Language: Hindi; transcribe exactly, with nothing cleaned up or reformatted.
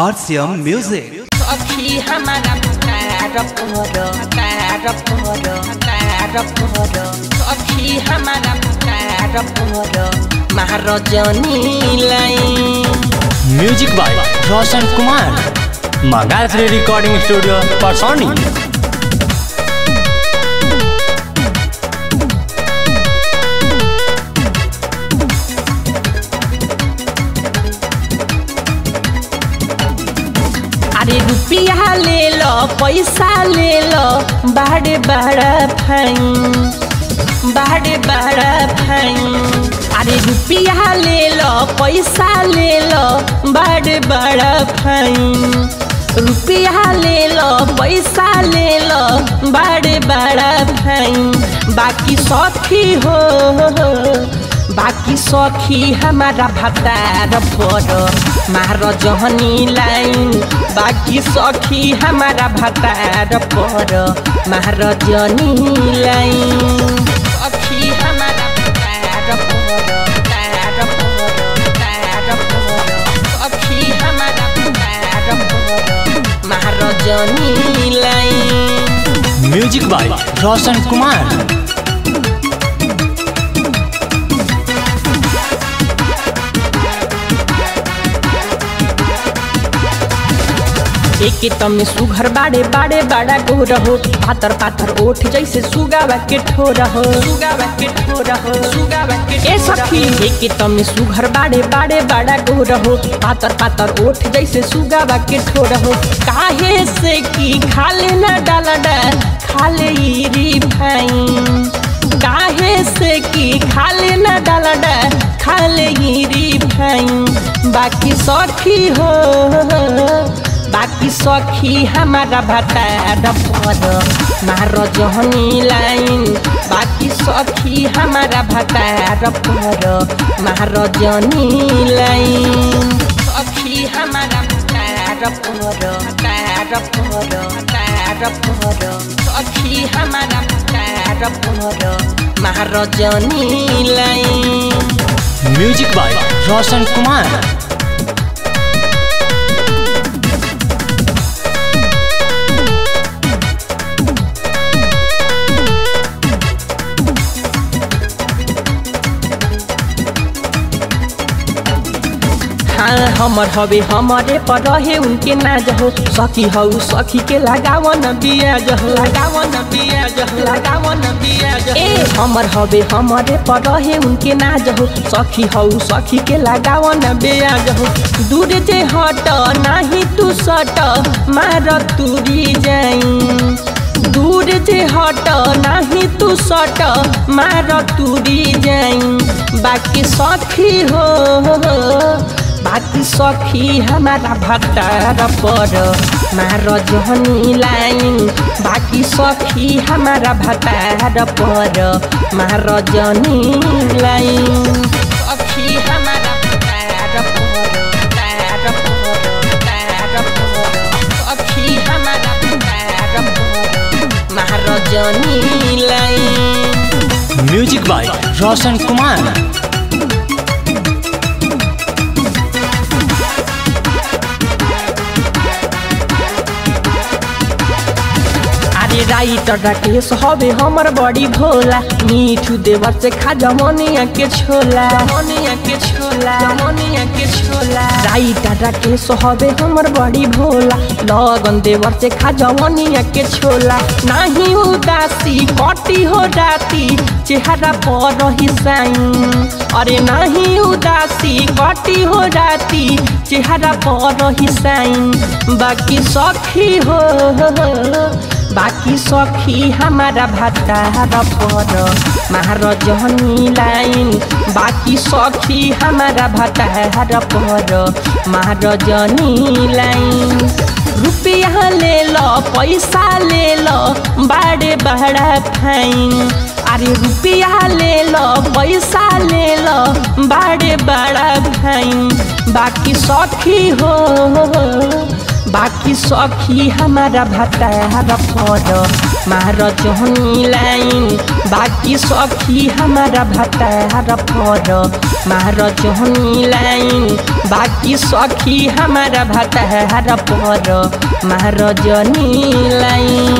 RCM music by Roshan Kumar मगालसी रिकॉर्डिंग स्टूडियो परसोनी। अरे रुपया ले लो पैसा ले लो बाड़े बाड़ा भाई बाड़े बाड़ा भाई। अरे रुपया ले लो पैसा ले लो बाड़े बाड़ा भाई रुपया ले लो पैसा ले लो बाड़े बाड़ा भाई। बाकी सौखी हो बाकी सौखी हमारा भतार फोड़ो मारो जहनी लाइन। बाकी सौखी हमारा भतार फोड़ो मारो जहनी लाइन। सौखी हमारा भतार फोड़ो तार फोड़ो तार फोड़ो सौखी हमारा भतार फोड़ो मारो जहनी line. Music by Roshan Kumar. एक तमे सुघर बाड़े बाड़े बाड़ा को रहो पातर पातर ओठ जैसे सुगावा के ठो रहो सुगावा के ठो रहो सुगावा के ए सखी। एक तमे सुघर बाड़े बाड़े बाड़ा को रहो पातर पातर ओठ जैसे सुगावा के ठो रहो। काहे से की खाले ना डालडा खाले ईरी भाई काहे से की खाले ना डालडा खाले ईरी भाई। बाकी सखी हो बाकी सखी हमारा भतार फोड़ो मारो जहनी लाइन। बाकी सखी हमारा भतार फोड़ो मारो जहनी लाइन। सखी हमारा भतार फोड़ो तार फोड़ो तार फोड़ो सखी हमारा भतार फोड़ो मारो जहनी line. Music by Roshan Kumar. हमर हवे हमारे पर रहे उनके ना जहो सखी हो सखी के लगाव न बिया जहो लगाव न बिया जहो लगाव न बिया जहो। ए हमर हवे हमारे पर रहे उनके ना जहो सखी हो सखी के लगाव न बिया जहो। दूर जे हट नाही तू सट मार तुरी जाई दूर जे हट नाही तू सट मार तुरी जाई। बाकी सखी हो बाकी सखी हमारा भतार फोड़ो मारो जहनी लाइन। बाकी सखी हमारा भतार फोड़ो मारो जहनी लाइन। सखी हमारा भतार फोड़ो तार फोड़ो तार फोड़ो सखी हमारा भतार फोड़ो मारो जहनी line. Music by Roshan Kumar. राइट डाकेश हवे हमर बड़ी भोला मीठू देवर से खा जमनिया के छोला जमनिया के छोला जमनिया के छोला। राइट डाकेश हवे हमर बड़ी भोला लगन देवर से खा जमनिया के छोला। नाही उदासी कटी हो राती चेहरा पर रही साईं। अरे नाही उदासी कटी हो राती चेहरा पर रही साईं। बाकी सखी हो बाकी सखी हमारा भतार फोड़ो मारो जहनी लाइन। बाकी सखी हमारा भतार फोड़ो मारो जहनी लाइन। रुपया ले लो पैसा ले लो बाड़े बाड़ा फाइन। अरे रुपया ले लो पैसा ले लो बाड़े बाड़ा फाइन। बाकी सखी हो बाकी सखी हमारा भतार फोड़ो मारो जहनी लाइन। बाकी सखी हमारा भतार फोड़ो मारो जहनी लाइन। बाकी सखी हमारा भतहर पर महाराजनी लाई।